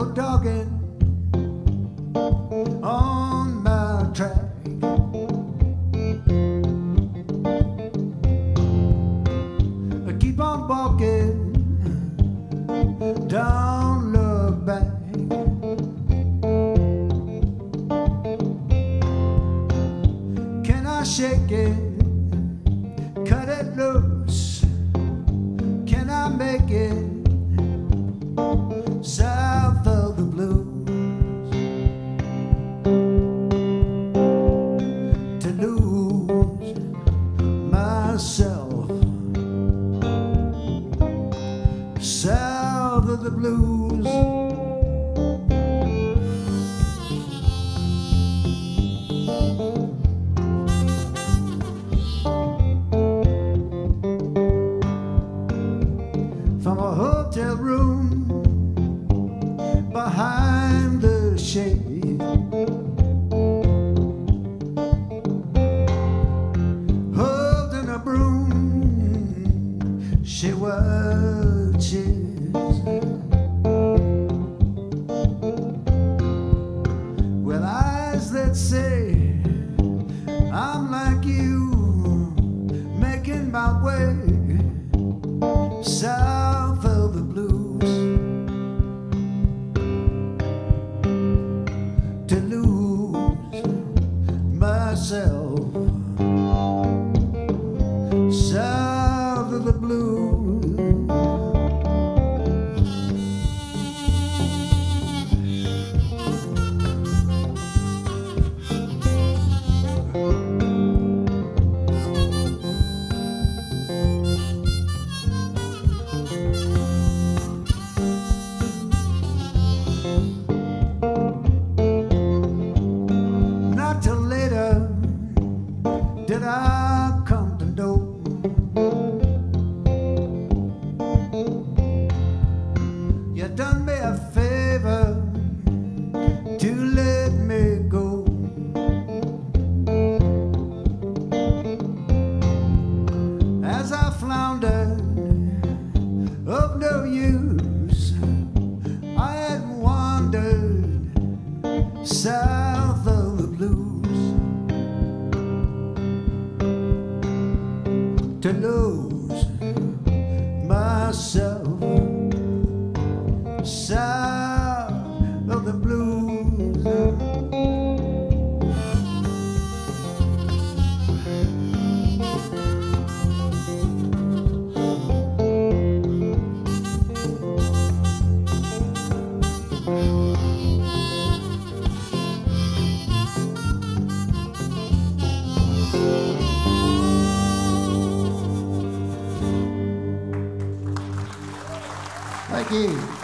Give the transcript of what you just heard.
go dogging on my track. I keep on walking, don't look back. Can I shake it, cut it loose? Can I make it? South of the blues, to lose myself. South of the blues. From a hotel room behind the shade, holding a broom, she watches. With eyes that say, I'm like you, making my way south of the blues. To lose myself south of the blues. Did I come to know you done me a favor to let me go? As I floundered, of no use, I had wandered south of the blues. To lose myself south of the blues. Thank you.